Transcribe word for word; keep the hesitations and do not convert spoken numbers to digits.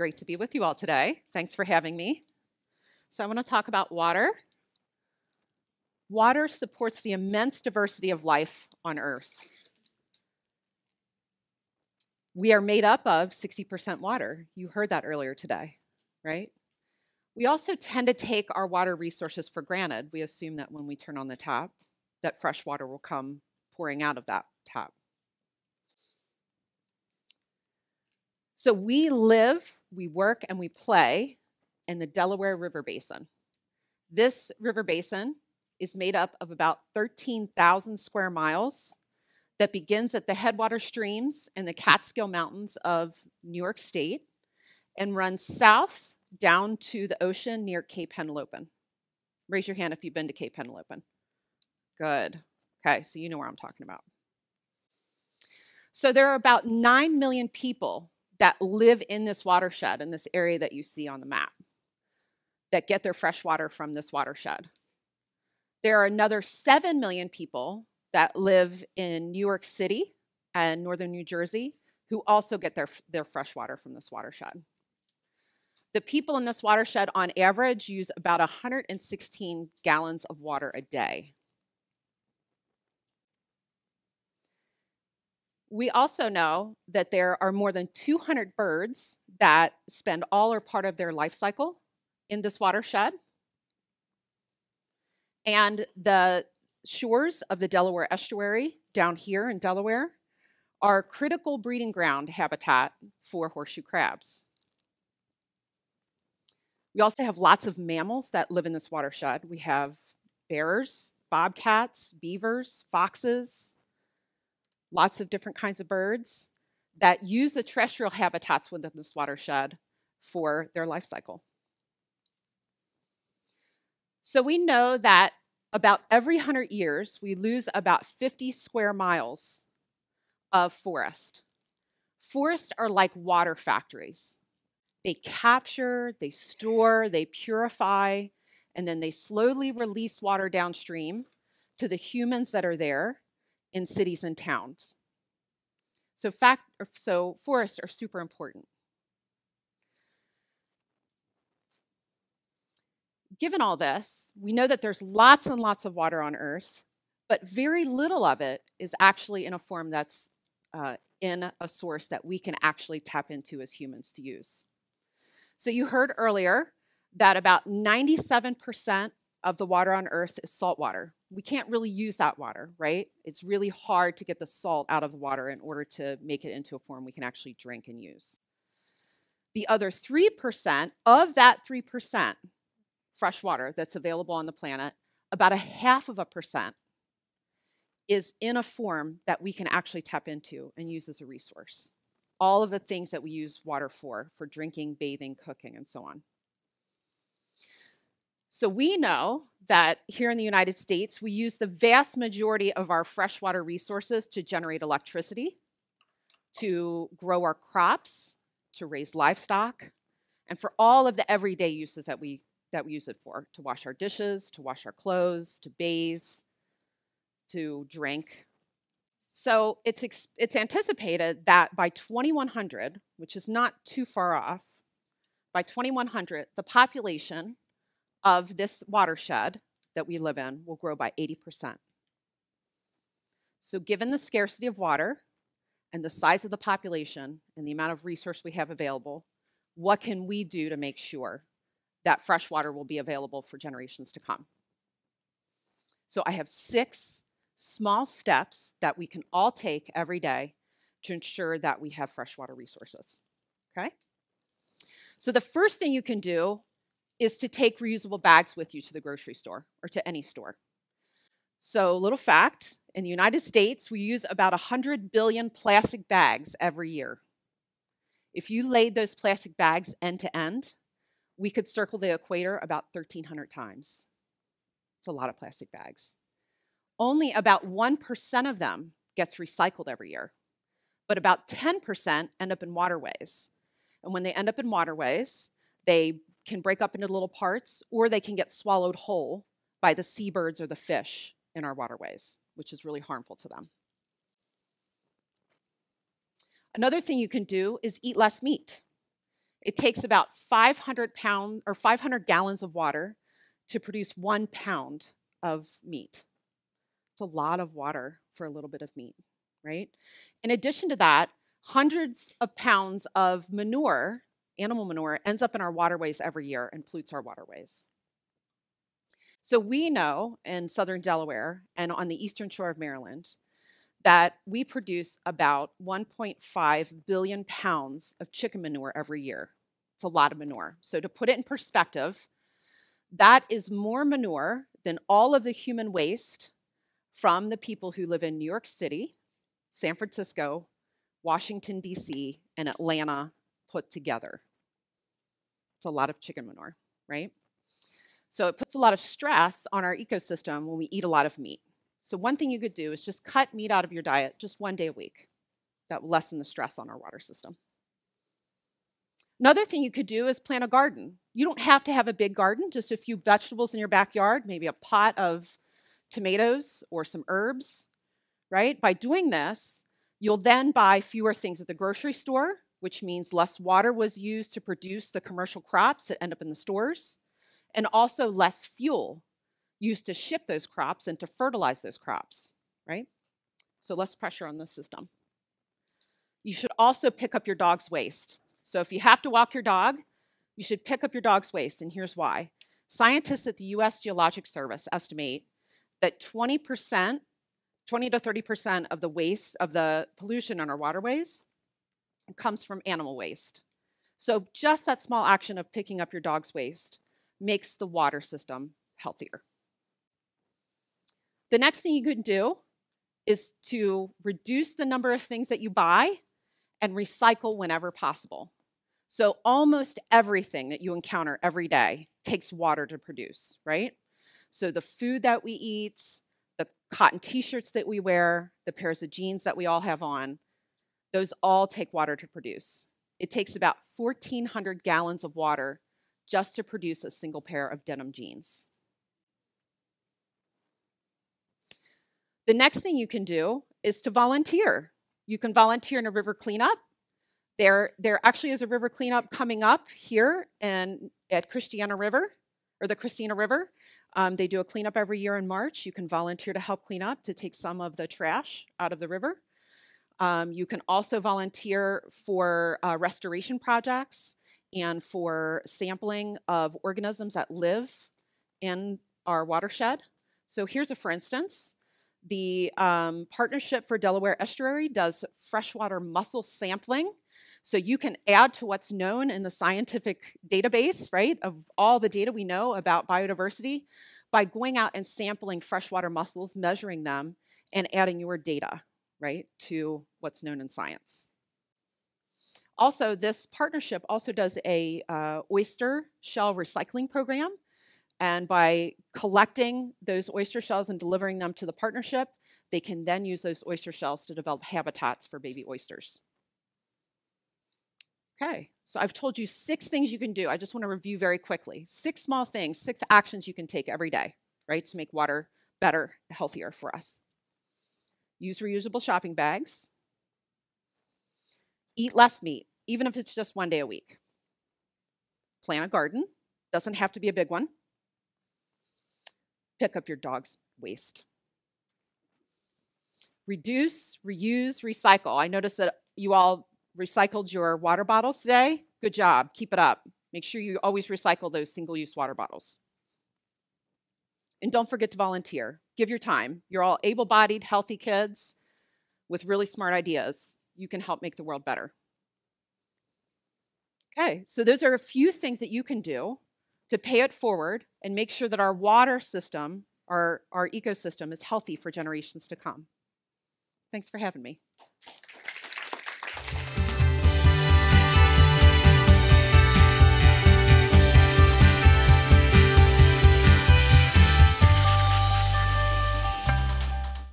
great to be with you all today. Thanks for having me. So I want to talk about water. Water supports the immense diversity of life on Earth. We are made up of sixty percent water. You heard that earlier today, right? We also tend to take our water resources for granted. We assume that when we turn on the tap, that fresh water will come pouring out of that tap. So we live, we work, and we play in the Delaware River Basin. This river basin is made up of about thirteen thousand square miles that begins at the headwater streams in the Catskill Mountains of New York State and runs south down to the ocean near Cape Henlopen. Raise your hand if you've been to Cape Henlopen. Good. Okay, so you know where I'm talking about. So there are about nine million people that live in this watershed, in this area that you see on the map, that get their fresh water from this watershed. There are another seven million people that live in New York City and northern New Jersey who also get their, their fresh water from this watershed. The people in this watershed, on average, use about one hundred sixteen gallons of water a day. We also know that there are more than two hundred birds that spend all or part of their life cycle in this watershed. And the shores of the Delaware Estuary down here in Delaware are critical breeding ground habitat for horseshoe crabs. We also have lots of mammals that live in this watershed. We have bears, bobcats, beavers, foxes, lots of different kinds of birds that use the terrestrial habitats within this watershed for their life cycle. So we know that about every one hundred years, we lose about fifty square miles of forest. Forests are like water factories. They capture, they store, they purify, and then they slowly release water downstream to the humans that are there in cities and towns. So, fact, so forests are super important. Given all this, we know that there's lots and lots of water on Earth, but very little of it is actually in a form that's uh, in a source that we can actually tap into as humans to use. So you heard earlier that about ninety-seven percent of the water on Earth is salt water. We can't really use that water, right? It's really hard to get the salt out of the water in order to make it into a form we can actually drink and use. The other three percent, of that three percent, fresh water that's available on the planet, about a half of a percent is in a form that we can actually tap into and use as a resource. All of the things that we use water for, for drinking, bathing, cooking, and so on. So we know that here in the United States, we use the vast majority of our freshwater resources to generate electricity, to grow our crops, to raise livestock, and for all of the everyday uses that we that we use it for, to wash our dishes, to wash our clothes, to bathe, to drink. So it's, it's anticipated that by twenty-one hundred, which is not too far off, by twenty-one hundred, the population of this watershed that we live in will grow by eighty percent. So given the scarcity of water and the size of the population and the amount of resource we have available, what can we do to make sure that fresh water will be available for generations to come? So I have six small steps that we can all take every day to ensure that we have freshwater resources, okay? So the first thing you can do is to take reusable bags with you to the grocery store or to any store. So little fact, in the United States, we use about one hundred billion plastic bags every year. If you laid those plastic bags end to end, we could circle the equator about thirteen hundred times. It's a lot of plastic bags. Only about one percent of them gets recycled every year, but about ten percent end up in waterways. And when they end up in waterways, they can break up into little parts or they can get swallowed whole by the seabirds or the fish in our waterways, which is really harmful to them. Another thing you can do is eat less meat. It takes about five hundred pounds or five hundred gallons of water to produce one pound of meat. It's a lot of water for a little bit of meat, right? In addition to that, hundreds of pounds of manure, animal manure, ends up in our waterways every year and pollutes our waterways. So we know in southern Delaware and on the eastern shore of Maryland that we produce about one point five billion pounds of chicken manure every year. It's a lot of manure. So to put it in perspective, that is more manure than all of the human waste from the people who live in New York City, San Francisco, Washington, D C, and Atlanta put together. It's a lot of chicken manure, right? So it puts a lot of stress on our ecosystem when we eat a lot of meat. So one thing you could do is just cut meat out of your diet just one day a week. That will lessen the stress on our water system. Another thing you could do is plant a garden. You don't have to have a big garden, just a few vegetables in your backyard, maybe a pot of tomatoes or some herbs, right? By doing this, you'll then buy fewer things at the grocery store, which means less water was used to produce the commercial crops that end up in the stores, and also less fuel used to ship those crops and to fertilize those crops, right? So less pressure on the system. You should also pick up your dog's waste. So if you have to walk your dog, you should pick up your dog's waste, and here's why. Scientists at the U S Geologic Service estimate that twenty percent, twenty to thirty percent of the waste of the pollution on our waterways comes from animal waste. So just that small action of picking up your dog's waste makes the water system healthier. The next thing you can do is to reduce the number of things that you buy and recycle whenever possible. So almost everything that you encounter every day takes water to produce, right? So the food that we eat, the cotton t-shirts that we wear, the pairs of jeans that we all have on, those all take water to produce. It takes about fourteen hundred gallons of water just to produce a single pair of denim jeans. The next thing you can do is to volunteer. You can volunteer in a river cleanup. There, there actually is a river cleanup coming up here and at Christina River, or the Christina River. Um, they do a cleanup every year in March. You can volunteer to help clean up, to take some of the trash out of the river. Um, you can also volunteer for uh, restoration projects and for sampling of organisms that live in our watershed. So here's a for instance. The um, Partnership for Delaware Estuary does freshwater mussel sampling. So you can add to what's known in the scientific database, right, of all the data we know about biodiversity by going out and sampling freshwater mussels, measuring them, and adding your data, right, to what's known in science. Also, this partnership also does a uh, oyster shell recycling program, and by collecting those oyster shells and delivering them to the partnership, they can then use those oyster shells to develop habitats for baby oysters. Okay, so I've told you six things you can do. I just want to review very quickly. Six small things, six actions you can take every day, right, to make water better, healthier for us. Use reusable shopping bags. Eat less meat, even if it's just one day a week. Plant a garden. Doesn't have to be a big one. Pick up your dog's waste. Reduce, reuse, recycle. I noticed that you all recycled your water bottles today. Good job. Keep it up. Make sure you always recycle those single-use water bottles. And don't forget to volunteer. Give your time. You're all able-bodied, healthy kids with really smart ideas. You can help make the world better. Okay, so those are a few things that you can do to pay it forward and make sure that our water system, our, our ecosystem, is healthy for generations to come. Thanks for having me.